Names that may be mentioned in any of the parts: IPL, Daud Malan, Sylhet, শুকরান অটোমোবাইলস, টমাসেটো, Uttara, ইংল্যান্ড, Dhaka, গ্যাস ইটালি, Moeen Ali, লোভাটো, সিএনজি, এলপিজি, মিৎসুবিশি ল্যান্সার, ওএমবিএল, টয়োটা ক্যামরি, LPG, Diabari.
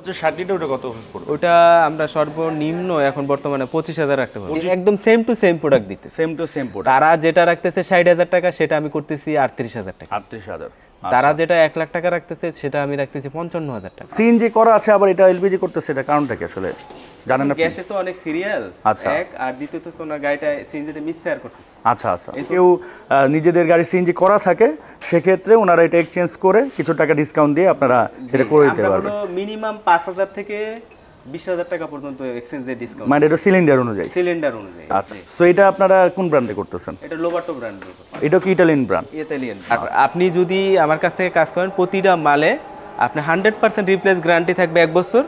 হচ্ছে 60 লিটার ওটা কত পড়বে? ওটা আমরা সর্বনিম্ন এখন বর্তমানে 25000 রাখতে পারি। একদম সেম টু সেম প্রোডাক্ট দিতে, সেম টু সেম প্রোডাক্ট। তারা যেটা রাখতেছে 60000 টাকা সেটা আমি করতেছি 38000 টাকা। 38000। তারা যেটা 1 লাখ টাকা রাখতেছে সেটা আমি রাখতেছি 55000 টাকা। সিএনজি করা আছে আবার এটা এলপিজি করতেছে, এটা কারণটা কি আসলে জানেন না? গ্যাসে তো অনেক সিরিয়াল এক, আর দ্বিতীয়ত সোনার গাড়িটা সিএনজি তে মিক্স শেয়ার করতেছে। আচ্ছা আচ্ছা, কেউ নিজেদের গাড়ি সিএনজি করা থাকে সেক্ষেত্রে ওনারা এটা এক্সচেঞ্জ করে কিছু টাকা ডিসকাউন্ট দিয়ে আপনারা এটা করে দিতে পারবেন। মিনিমাম 5000 থেকে 20000 টাকা পর্যন্ত এক্সচেঞ্জ এর ডিসকাউন্ট, মানে এটা সিলিন্ডার অনুযায়ী, সিলিন্ডার অনুযায়ী। আচ্ছা, সো এটা আপনারা কোন ব্র্যান্ডে করতেছেন? এটা লোভাটো ব্র্যান্ড। এটা কি ইতালিয়ান ব্র্যান্ড? ইতালিয়ান। আর আপনি যদি আমার কাছ থেকে কাজ করেন প্রতিটা মালে আপনি 100% রিপ্লেস গ্যারান্টি থাকবে 1 বছর,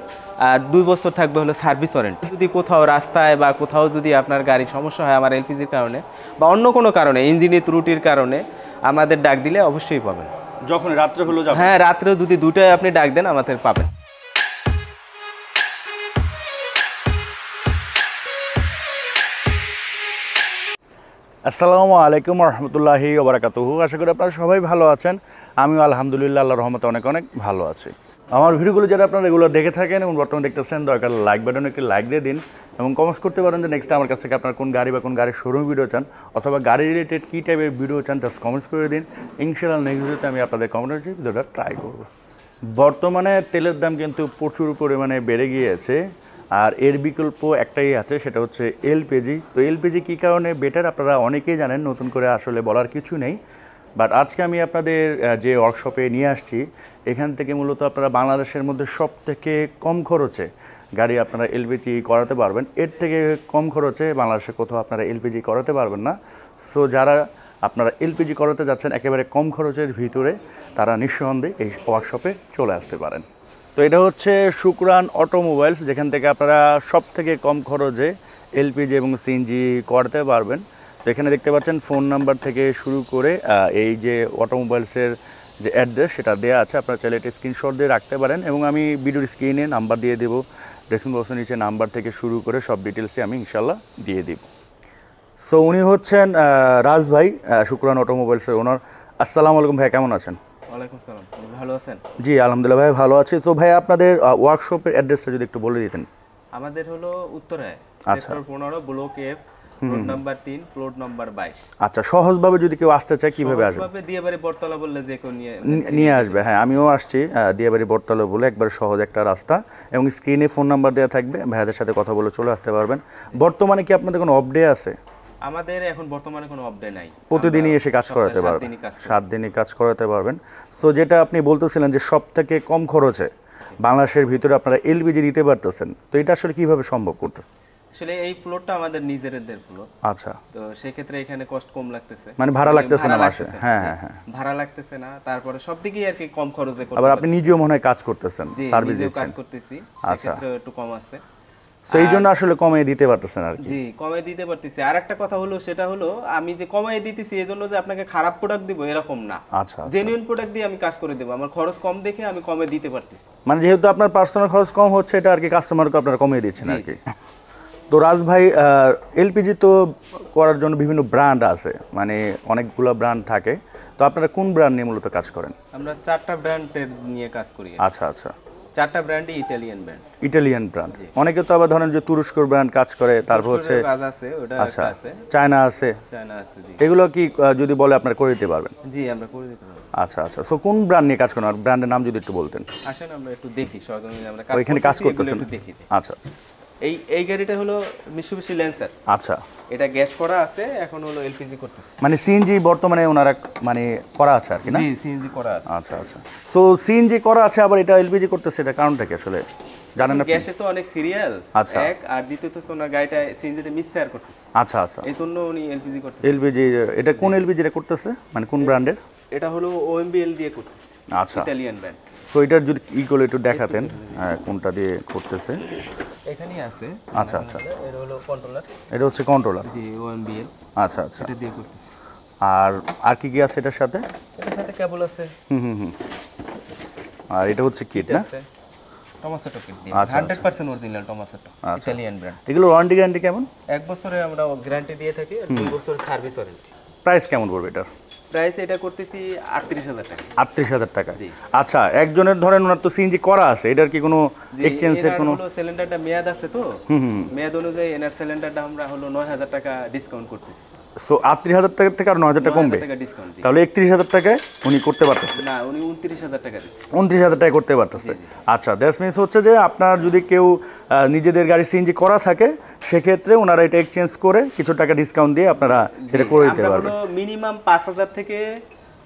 আর 2 বছর থাকবে হলো সার্ভিস ওয়ারেন্টি। যদি কোথাও রাস্তায় বা কোথাও যদি আপনার গাড়ি সমস্যা হয় আমার এলপিজির কারণে বা অন্য কোনো কারণে, ইঞ্জিনের ত্রুটির কারণে আমাদের ডাক দিলে অবশ্যই পাবেন। যখন রাত্রে হলো যাবেন, হ্যাঁ রাত্রে যদি 2টায় আপনি ডাক দেন আমাদের পাবেন। আসসালামু আলাইকুম রহমতুল্লাহি ওবারাকাতুহু। আশা করি আপনারা সবাই ভালো আছেন, আমিও আলহামদুলিল্লাহ আল্লাহর রহমতে অনেক অনেক ভালো আছি। আমার ভিডিওগুলো যারা আপনারা রেগুলার দেখে থাকেন এবং বর্তমানে দেখতেছেন, দরকার লাইক বাটনে একটি লাইক দিয়ে দিন এবং কমেন্টস করতে পারেন যে নেক্সট আমার কাছ থেকে আপনার কোন গাড়ি বা কোন গাড়ির শোরুম ভিডিও চান অথবা গাড়ি রিলেটেড কী টাইপের ভিডিও চান, জাস্ট কমেন্টস করে দিন। ইনশাআল্লাহ নেক্সট ভিডিওতে আমি আপনাদের কমেন্টের ভিডিওটা ট্রাই করব। বর্তমানে তেলের দাম কিন্তু প্রচুর পরিমাণে বেড়ে গিয়েছে, আর এর বিকল্প একটাই আছে, সেটা হচ্ছে এলপিজি। তো এলপিজি কী কারণে বেটার আপনারা অনেকেই জানেন, নতুন করে আসলে বলার কিছু নেই। বাট আজকে আমি আপনাদের যে ওয়ার্কশপে নিয়ে আসছি, এখান থেকে মূলত আপনারা বাংলাদেশের মধ্যে সব থেকে কম খরচে গাড়ি আপনারা এলপিজি করাতে পারবেন। এর থেকে কম খরচে বাংলাদেশে কোথাও আপনারা এলপিজি করাতে পারবেন না। সো যারা আপনারা এলপিজি করাতে যাচ্ছেন একেবারে কম খরচের ভিতরে, তারা নিঃসন্দেহে এই ওয়ার্কশপে চলে আসতে পারেন। তো এটা হচ্ছে শুকরান অটোমোবাইলস, যেখান থেকে আপনারা সব থেকে কম খরচে এলপিজি এবং সিএনজি করতে পারবেন। তো এখানে দেখতে পাচ্ছেন ফোন নাম্বার থেকে শুরু করে এই যে অটোমোবাইলসের যে অ্যাড্রেস সেটা দেওয়া আছে, আপনারা চাইলে এটা স্ক্রিনশট দিয়ে রাখতে পারেন এবং আমি ভিডিওর স্ক্রিনে নাম্বার দিয়ে দেবো। ডেসক্রিপশন বক্সের নিচে নাম্বার থেকে শুরু করে সব ডিটেলসই আমি ইনশাল্লাহ দিয়ে দিব। সো উনি হচ্ছেন রাজ ভাই, শুকরান অটোমোবাইলসের ওনার। আসসালামু আলাইকুম ভাই, কেমন আছেন? ওয়ালাইকুম আসসালাম, ভালো আছেন? জি আলহামদুলিল্লাহ ভাই, ভালো আছি। তো ভাই আপনাদের ওয়ার্কশপের অ্যাড্রেসটা যদি একটু বলে দিতেন। আমাদের হলো উত্তরায়, sector 15, block F, road number 3, plot number 22। আচ্ছা, সহজভাবে যদি কেউ আসতে চায় কিভাবে আসবে? সহজভাবে দিয়াবাড়ি বটতলা বললে যে কেউ নিয়ে আসবে। হ্যাঁ, আমিও আসছি দিয়াবাড়ি বটতলা বলে, একবার সহজ একটা রাস্তা, এবং স্ক্রিনে ফোন নাম্বার দেওয়া থাকবে, ভাইদের সাথে কথা বলে চলে আসতে পারবেন। বর্তমানে কি আপনাদের কোনো আপডেট আছে? আমাদের এখন বর্তমানে কোনো আপডেট নাই, প্রতিদিনই এসে কাজ করাতে পারবেন, 7 দিনই কাজ করাতে পারবেন। সো যেটা আপনি বলতেছিলেন যে সব থেকে কম খরচে বাংলাদেশের ভিতরে আপনারা এলপিজি দিতে পারতেছেন, তো এটা আসলে কিভাবে সম্ভব করতে? আসলে এই প্লটটা আমাদের নিজেদের প্লট। আচ্ছা, তো সেই ক্ষেত্রে এখানে কষ্ট কম লাগতেছে, মানে ভাড়া লাগতেছে না মাসে। হ্যাঁ হ্যাঁ হ্যাঁ, ভাড়া লাগতেছে না, তারপরে সবদিকেই আর কি কম খরচে করতে। আবার আপনি নিজেও মনে হয় কাজ করতেছেন, সার্ভিস দিচ্ছেন? কাজ করতেছি, সেক্ষেত্রে একটু কম আছে। তো রাজ ভাই, এলপিজি তো করার জন্য বিভিন্ন ব্র্যান্ড আছে, মানে অনেকগুলো ব্র্যান্ড থাকে, তো আপনারা কোন ব্র্যান্ড নিয়ে মূলত কাজ করেন? আমরা 4টা ব্র্যান্ড নিয়ে কাজ করি। আচ্ছা আচ্ছা, 4টা ব্র্যান্ডই ইতালিয়ান ব্র্যান্ড। ইতালিয়ান ব্র্যান্ড, অনেকে তো আবার ধরেন যে তুরস্কর ব্র্যান্ড কাজ করে, তারপর হচ্ছে কাজ আছে ওটা আছে, চায়না আছে, চায়না আছে। এগুলো কি যদি বলে আপনারা করে দিতে পারবেন? জি আমরা করে দিতে পারব। আচ্ছা আচ্ছা, সো কোন ব্র্যান্ড নিয়ে কাজ করেন আর ব্র্যান্ডের নাম যদি একটু বলতেন। আসেন আমরা একটু দেখি, সহজভাবে আমরা কাজ ওইখানে কাজ করতেছেন একটু দেখি। আচ্ছা, এই গাড়িটা হলো মিৎসুবিশি ল্যান্সার। আচ্ছা, এটা গ্যাস করা আছে, এখন হলো এলপিজি করতেছে, মানে সিএনজি বর্তমানে ওনারা মানে করা আছে আর কি, না? জি সিএনজি করা আছে। আচ্ছা আচ্ছা, সো সিএনজি করা আছে আবার এটা এলপিজি করতেছে, এটা কারণটা কি আসলে জানেন না? গ্যাসে তো অনেক সিরিয়াল এক, আর দ্বিতীয়ত ওনার গাড়িটা সিএনজি তে মিক্স শেয়ার করতেছে। আচ্ছা আচ্ছা, এইজন্য উনি এলপিজি করতেছে। এলপিজি এটা কোন এলপিজি রে করতেছে, মানে কোন ব্র্যান্ডের? এটা হলো ওএমবিএল দিয়ে করতেছে। আচ্ছা, ইতালিয়ান ব্র্যান্ড। সো এটার যদি ইকুয়াল একটু দেখাতেন কোনটা দিয়ে করতেছে। এখানেই আছে। আচ্ছা আচ্ছা, এটা হলো কন্ট্রোলার। এটা হচ্ছে কন্ট্রোলার, জি ওএমবিএল। আচ্ছা আচ্ছা, এটা দিয়ে করতেছে। আর আর কি কি আছে এটার সাথে? এটার সাথে কেবল আছে, হুম হুম, আর এটা হচ্ছে কিট না, টমাসেটো কিট দিয়ে 100% অরিজিনাল টমাসেটো, ইতালিয়ান ব্র্যান্ড। এগুলো ওয়ারেন্টি গ্যারান্টি কেমন? 1 বছরের আমরা গ্যারান্টি দিয়ে থাকি, আর 2 বছরের সার্ভিস ওয়ারেন্টি। প্রাইস কেমন পড়বে এটার? প্রাইস এটা করতেছি 38000 টাকা 38000 টাকা আচ্ছা একজনের ধরেন ওনার তো সিএনজি করা আছে এটার কি কোনো এক্সচেঞ্জ এর কোনো সিলিন্ডারটা মেয়াদ আছে তো মেয়াদ অনুযায়ী এনার সিলিন্ডারটা আমরা হলো 9000 টাকা ডিসকাউন্ট করতেছি সো 38000 টাকা থেকে আর 9000 টাকা কমবে তাহলে 31000 টাকায় উনি করতে পারতেছে না উনি 29000 টাকা দিচ্ছে 29000 টাকায় করতে পারতেছে আচ্ছা দ্যাটস মিন্স হচ্ছে যে আপনার যদি কেউ নিজেদের গাড়ি সিএনজি করা থাকে সেই ক্ষেত্রে ওনারা এটা এক্সচেঞ্জ করে কিছু টাকা ডিসকাউন্ট দিয়ে আপনারা এটা করে দিতে পারবেন মিনিমাম 5000 থেকে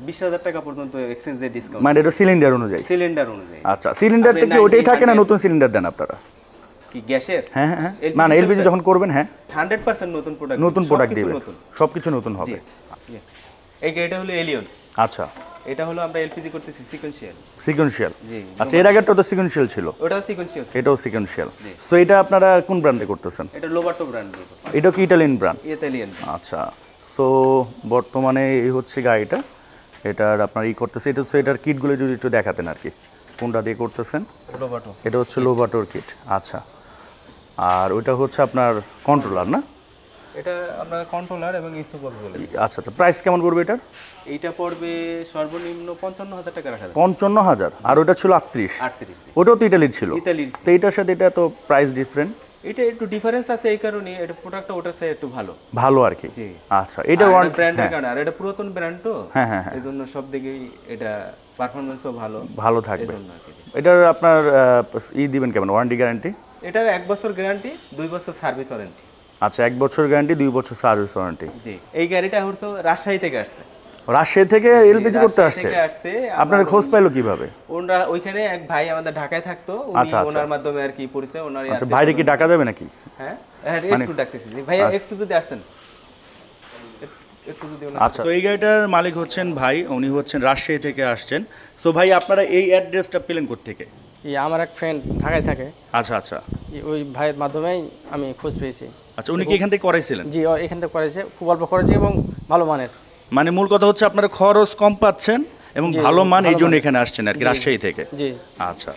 20000 টাকা পর্যন্ত এক্সচেঞ্জ এর ডিসকাউন্ট মানে এটা সিলিন্ডার অনুযায়ী আচ্ছা সিলিন্ডারটা কি ওইটাই থাকে না নতুন সিলিন্ডার দেন আপনারা কি গ্যাসের হ্যাঁ হ্যাঁ মানে এলপিজি যখন করবেন হ্যাঁ 100% নতুন প্রোডাক্ট দিবেন সবকিছু নতুন হবে এই এটা হলো এলিয়ন আচ্ছা এটা হলো আমরা এলপিজি করতেছি সিকোয়েন্সিয়াল জি আচ্ছা এর আগেরটা তো সিকোয়েন্সিয়াল ছিল এটাও সিকোয়েন্সিয়াল সো এটা আপনারা কোন ব্র্যান্ডে করতেছেন এটা লোভাটো ব্র্যান্ড এটা কি ইতালিয়ান আচ্ছা সো বর্তমানে এই হচ্ছে গাড়িটা এটার আপনারা ই করতেছে এটা তো এটার কিটগুলো যদি একটু দেখাতেন আর কি কোনটা দিয়ে করতেছেন লোভাটো এটা হচ্ছে লোভাটোর কিট আচ্ছা আর ওটা হচ্ছে আপনার কন্ট্রোলার না এটা আমরা কন্ট্রোলার এবং ইসোবল বলে আচ্ছা তো প্রাইস কেমন পড়বে এটার এইটা পড়বে সর্বনিম্ন 55000 টাকা রাখা 55000 আর ওটা ছিল 38 ওটাও তো ইতালির ছিল তো এটার সাথে এটা তো প্রাইস ডিফারেন্ট এটা একটু ডিফারেন্স আছে এই কারণে এটা প্রোডাক্টটা ওটার চেয়ে একটু ভালো ভালো আর কি জি আচ্ছা এটা ওয়ান ব্র্যান্ডের কারণে আর এটা পুরাতন ব্র্যান্ড তো হ্যাঁ হ্যাঁ এজন্য সব দিকেই এটা পারফরম্যান্সও ভালো থাকবে এটার আপনার ই দিবেন কেমন ওয়ারেন্টি গ্যারান্টি এটা 1 বছর গ্যারান্টি 2 বছর সার্ভিস ওয়ারেন্টি আচ্ছা 1 বছর গ্যারান্টি 2 বছর সার্ভিস ওয়ারেন্টি জি এই গাড়িটা হচ্ছে রাজশাহী থেকে এলপিজি করতে আসছে আপনারা খোঁজ পাইলো কিভাবে ওনারা ওইখানে এক ভাই আমাদের ঢাকায় থাকতো উনি ওনার মাধ্যমে আর কি পরিচয় ওনারই আচ্ছা ভাইরে কি ঢাকা যাবে নাকি হ্যাঁ একটু ডাকতেছি ভাই একটু যদি আসতেন আচ্ছা তো এই গাড়িটার মালিক হচ্ছেন ভাই উনি হচ্ছেন রাজশাহী থেকে আসছেন সো ভাই আপনারা এই অ্যাড্রেসটা পেলেন কোথা থেকে আমার এক ফ্রেন্ড ঢাকায় থাকে আচ্ছা আচ্ছা ওই ভাইয়ের মাধ্যমেই আমি খোঁজ পেয়েছি আচ্ছা উনি কি এখান থেকে করাইছিলেন জি এখান থেকে করাইছে খুব অল্প খরচে এবং ভালো মানের মানে মূল কথা হচ্ছে আপনারা খরচ কম পাচ্ছেন এবং ভালো মান এই জন্য এখানে আসছেন আর কি রাজশাহী থেকে জি আচ্ছা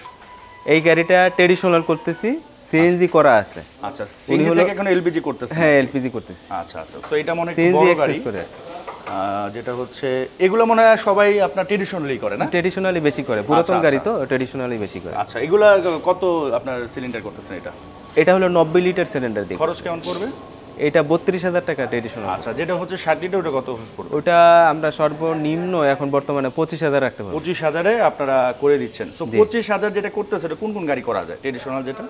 এই গাড়িটা ট্র্যাডিশনাল করতেছি সিএনজি করা আছে আচ্ছা সিএনজি থেকে এখন এলপিজি করতেছে হ্যাঁ এলপিজি করতেছি আচ্ছা আচ্ছা তো এটা মনে হয় বড় গাড়ি যেটা হচ্ছে এগুলো মনে হয় সবাই আপনারা ট্র্যাডিশনালি করে না ট্র্যাডিশনালি বেশি করে পুরাতন গাড়ি তো ট্র্যাডিশনালি বেশি করে আচ্ছা এগুলো কত আপনার সিলিন্ডার করতেছেন এটা হলো 90 লিটার সিলিন্ডার দিয়ে খরচ কেমন পড়বে এটা 32000 টাকা ট্র্যাডিশনাল আচ্ছা যেটা হচ্ছে 60 লিটার ওটা কত খরচ পড়বে ওটা আমরা সর্বনিম্ন এখন বর্তমানে 25000 রাখতে পারি 25000 এ আপনারা করে দিচ্ছেন সো 25000 যেটা করতেছে এটা কোন কোন গাড়ি করা যায় ট্র্যাডিশনাল যেটা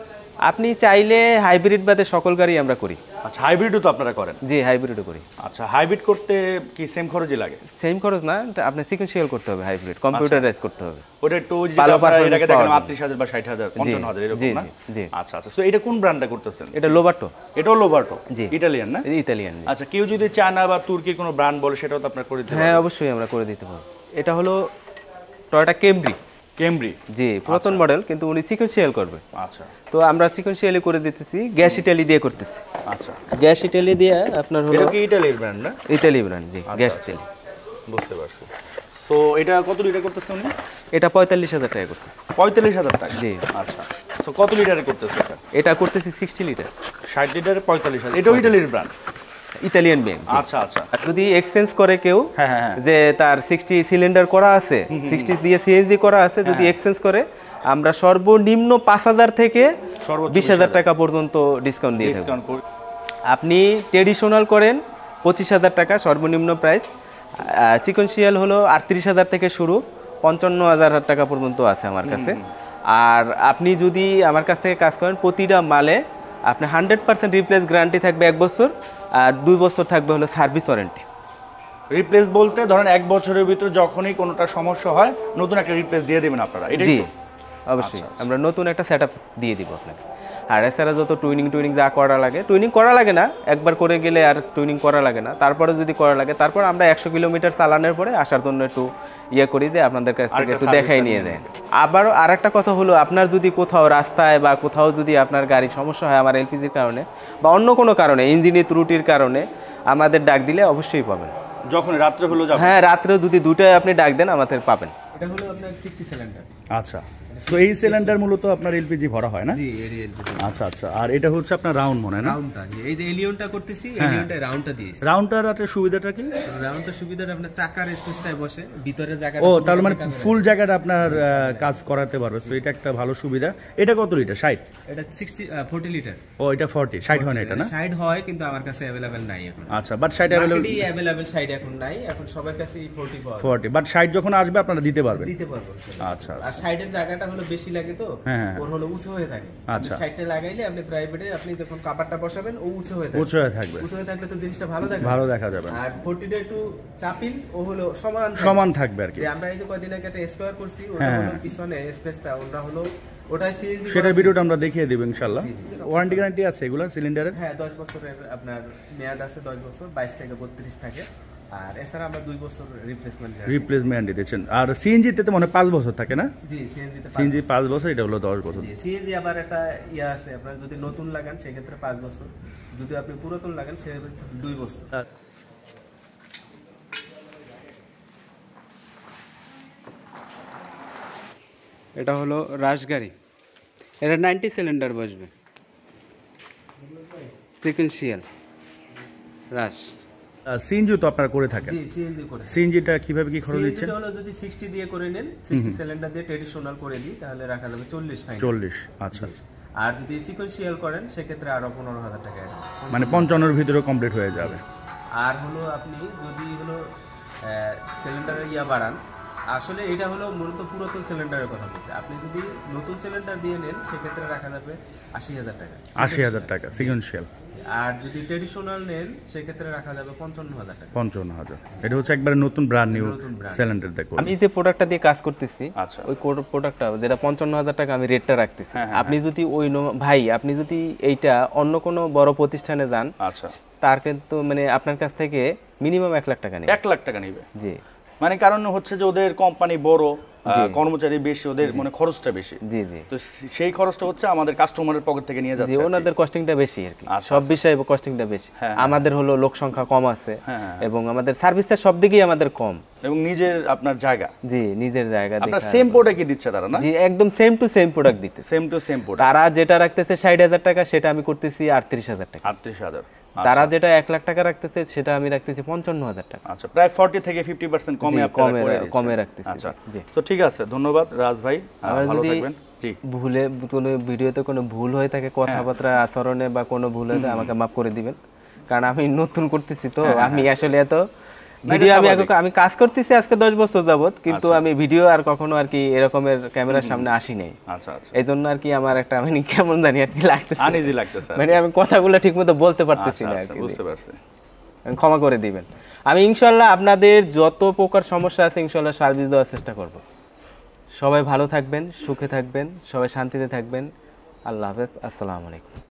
আপনি চাইলে হাইব্রিড বাদে সকল গাড়ি আমরা করি আচ্ছা হাইব্রিডও তো আপনারা করেন জি হাইব্রিডও করি আচ্ছা হাইব্রিড করতে কি সেম খরচই লাগে সেম খরচ না আপনি সিকোয়েন্সিয়াল করতে হবে হাইব্রিড কম্পিউটারাইজ করতে হবে ওটা একটু এটাকে দেখেন 38000 বা 60000 55000 এরকম না জি আচ্ছা আচ্ছা সো এটা কোন ব্র্যান্ডটা করতেছেন এটা লোভাটো এটাও লোভাটো ইতালিয়ান না ইতালিয়ান আচ্ছা কেউ যদি চায়না বা তুর্কির কোনো ব্র্যান্ড বলে সেটাও তো আপনারা করে দিতে হ্যাঁ অবশ্যই আমরা করে দিতে পারব এটা হলো টয়োটা ক্যামরি জি পুরাতন মডেল কিন্তু উনি সিকোয়েন্সিয়াল করবে আচ্ছা তো আমরা সিকোয়েন্সিয়ালি করে দিতেছি গ্যাস ইটালি দিয়ে করতেছি আচ্ছা গ্যাস ইটালি দিয়ে আপনার হলো এটা কি ইতালির ব্র্যান্ড না ইতালি ব্র্যান্ড জি গ্যাস তেল বুঝতে পারছি সো এটা কত লিটার করতেছেন উনি এটা 45000 টাকা করতেছে 45000 টাকা জি আচ্ছা সো কত লিটারে করতেছে এটা করতেছি 60 লিটার 60 লিটারে 45000 এটা ইতালির ব্র্যান্ড ইতালিয়ান ব্র্যান্ড আচ্ছা আচ্ছা যদি এক্সচেঞ্জ করে কেউ যে তার 60 সিলিন্ডার করা আছে 60 দিয়ে সিএনজি করা আছে যদি এক্সচেঞ্জ করে আমরা সর্বনিম্ন 5000 থেকে 20000 টাকা পর্যন্ত ডিসকাউন্ট দিয়ে দেব আপনি ট্র্যাডিশনাল করেন 25000 টাকা সর্বনিম্ন প্রাইস সিকোয়েন্সিয়াল হলো 38000 থেকে শুরু 55000 টাকা পর্যন্ত আছে আমার কাছে আর আপনি যদি আমার কাছ থেকে কাজ করেন প্রতিটা মালে আপনি 100% রিপ্লেস গ্যারান্টি থাকবে 1 বছর আর 2 বছর থাকবে হলো সার্ভিস ওয়ারেন্টি রিপ্লেস বলতে ধরেন 1 বছরের ভিতর যখনই কোনোটা সমস্যা হয় নতুন একটা রিপ্লেস দিয়ে দিবেন আপনারা এটা জি অবশ্যই আমরা নতুন একটা সেটআপ দিয়ে দিব আপনাকে আর এছাড়া যত টুইনিং যা করা লাগে না একবার করে গেলে আর টুইনিং করা লাগে না তারপরে যদি করা লাগে তারপর আমরা 100 কিলোমিটার চালানোর পরে আসার জন্য একটু করি যে আপনাদের কাছ থেকে একটু দেখাই নিয়ে দেন আবারও আর একটা কথা হলো আপনার যদি কোথাও রাস্তায় বা কোথাও যদি আপনার গাড়ি সমস্যা হয় আমার এলপিজির কারণে বা অন্য কোনো কারণে ইঞ্জিনের ত্রুটির কারণে আমাদের ডাক দিলে অবশ্যই পাবেন যখন রাত্রে হলো যাবেন হ্যাঁ রাত্রে যদি 2টায় আপনি ডাক দেন আমাদের পাবেন এটা হলো আপনার 60 সিলিন্ডার। আচ্ছা, তো এই সিলিন্ডার মূলত আপনার এলপিজি ভরা হয় না? জি, এলপিজি। আচ্ছা আচ্ছা, আর এটা হচ্ছে আপনার রাউন্ড মনে হয় না? রাউন্ডটা এই যে এলিয়নটা করতেছি, এলিয়নটা রাউন্ডটা দিয়েছি। রাউন্ডটার একটা সুবিধাটা কি? রাউন্ডটা সুবিধাটা আপনার চাকার স্পেসটায় বসে, ভিতরে জায়গাটা। ও, তার মানে ফুল জায়গাটা আপনার কাজ করাতে পারবে, সো এটা একটা ভালো সুবিধা। এটা কত লিটার? 60। এটা 40 লিটার। ও, এটা 40 60 হয় না এটা? না, 60 হয় কিন্তু আমার কাছে अवेलेबल নাই এখন। আচ্ছা, বাট 60 अवेलेबल 60 এখন নাই, এখন সবার কাছে 40 পাওয়া 40, বাট 60 যখন আসবে আপনারা দিতে পারবেন? দিতে পারবো। আচ্ছা, আর 60 এর জায়গাটা হলো বেশি লাগে তো, ওর হলো উঁচু হয়ে থাকে। আচ্ছা, 60 টা লাগাইলে আপনি প্রাইভেটে আপনি যখন কভারটা বসাবেন ও উঁচু হয়ে থাকে। উঁচু হয়ে থাকবে, উঁচু হয়ে থাকলে তো জিনিসটা ভালো থাকে, ভালো দেখা যাবে। আর 40 টা একটু চাপিন, ও হলো সমান সমান থাকবে আর কি। আমরা এই যে কয়দিন আগে একটা স্কয়ার করছি, ওটা হলো পিছনে স্পেসটা, ওটা হলো ওটাই সিএনজি। সেটা ভিডিওটা আমরা দেখিয়ে দেব ইনশাআল্লাহ। ওয়ারেন্টি গ্যারান্টি আছে এগুলা সিলিন্ডারের? হ্যাঁ, 10 বছরের আপনার মেয়াদ আছে, 10 বছর 22 থেকে 32 থাকে। আর এছাড়া আমরা 2 বছর রিপ্লেসমেন্ট দিয়েছেন। আর সিএনজি তে তো মনে 5 বছর থাকে না? জি, সিএনজি তে 5 বছর, এটা হলো 10 বছর। জি, সিএনজি আবার একটা ইয়া আছে, আপনারা যদি নতুন লাগান সেই ক্ষেত্রে 5 বছর, যদি আপনি পুরাতন লাগান সেই ক্ষেত্রে 2 বছর। এটা হলো রাশগাড়ি, এটা 90 সিলিন্ডার বসবে, সিকুয়েন্সিয়াল রাশ। সিএনজি তো আপনারা করে থাকেন? জি, সিএনজি করে। সিএনজিটা কিভাবে কি খরচ দিচ্ছেন? এটা হলো যদি 60 দিয়ে করে নেন, 60 সিলিন্ডার দিয়ে ট্র্যাডিশনাল করে দিই, তাহলে রাখা যাবে 40 ফাইন। 40, আচ্ছা। আর যদি সিকুয়েন্সিয়াল করেন সেক্ষেত্রে আরো 15000 টাকা, মানে 55 এর ভিতরে কমপ্লিট হয়ে যাবে। আর হলো আপনি যদি হলো সিলিন্ডার ইয়া বাড়ান, আসলে এটা হলো মূলত পুরাতন সিলিন্ডারের কথা বলছি, আপনি যদি নতুন সিলিন্ডার দিয়ে নেন সেক্ষেত্রে রাখা যাবে 80000 টাকা। 80000 টাকা সিকুয়েন্সিয়াল। আর যদি ট্র্যাডিশনাল নেন সেক্ষেত্রে রাখা যাবে 55000 টাকা। 55000, এটা হচ্ছে একবারে নতুন ব্র্যান্ড নিউ সিলিন্ডার। দেখো আমি যে প্রোডাক্টটা দিয়ে কাজ করতেছি, আচ্ছা, ওই কোড প্রোডাক্টটা যেটা 55000 টাকা আমি রেটটা রাখতেছি। আপনি যদি ওই ভাই আপনি যদি এইটা অন্য কোনো বড় প্রতিষ্ঠানে যান, আচ্ছা, তার কিন্তু মানে আপনার কাছ থেকে মিনিমাম 1 লাখ টাকা নেবে। 1 লাখ টাকা নেবে? জি, মানে কারণ হচ্ছে যে ওদের কোম্পানি বড়, কর্মচারী বেশি, ওদের মানে খরচটা বেশি। জি জি, তো সেই খরচটা হচ্ছে আমাদের কাস্টমারের পকেট থেকে নিয়ে যাচ্ছে, ওনাদের কস্টিংটা বেশি আর কি, সব বিষয়ে কস্টিংটা বেশি। আমাদের হলো লোক সংখ্যা কম আছে এবং আমাদের সার্ভিসটা সব দিকেই আমাদের কম, এবং নিজের আপনার জায়গা। জি, নিজের জায়গা। আপনারা সেম প্রোডাক্টই দিচ্ছে তারা না? জি, একদম সেম টু সেম প্রোডাক্ট দিতে, সেম টু সেম প্রোডাক্ট। তারা যেটা রাখতেছে 60000 টাকা, সেটা আমি করতেছি 38000 টাকা। 38000। তারা যেটা 1 লাখ টাকা রাখতেছে সেটা আমি রাখতেছি 55000 টাকা। আচ্ছা, প্রায় 40 থেকে 50% কমে আপনারা কমে রাখতেছি। আচ্ছা, তো ঠিক আছে, ধন্যবাদ রাজ ভাই, ভালো থাকবেন। জি, ভুলে কোনো ভিডিওতে কোনো ভুল হয়ে থাকে, কথাবার্তা আচরণে বা কোনো ভুল হলে আমাকে মাফ করে দিবেন, কারণ আমি নতুন করতেছি তো। আমি আসলে এত ভিডিও আমি কাজ করতেছি আজকে 10 বছর যাবত, কিন্তু আমি ভিডিও আর কখনো আর কি এরকমের ক্যামেরার সামনে আসি নাই। আচ্ছা আচ্ছা, এইজন্য আর কি আমার একটা মানে কেমন জানি আর কি লাগতেছে, আনইজি লাগতেছে, মানে আমি কথাগুলো ঠিকমতো বলতে পারতেছি না আর কি। বুঝতে পারছি, ক্ষমা করে দিবেন। আমি ইনশাআল্লাহ আপনাদের যত প্রকার সমস্যা আছে ইনশাআল্লাহ সার্ভিস দেওয়ার চেষ্টা করব। সবাই ভালো থাকবেন, সুখে থাকবেন, সবাই শান্তিতে থাকবেন। আল্লাহ হাফেজ, আসসালামু আলাইকুম।